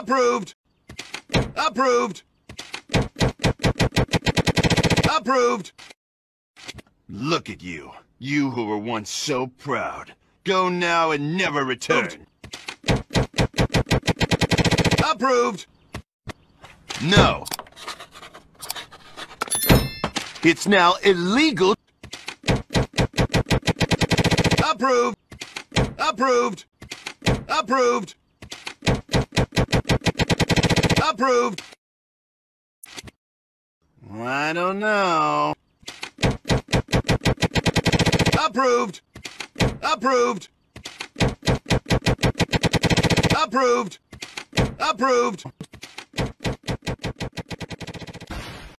Approved. Approved. Approved. Look at you. You who were once so proud. Go now and never return. Approved. No. It's now illegal. Approved. Approved. Approved. Approved. I don't know. Approved. Approved. Approved. Approved.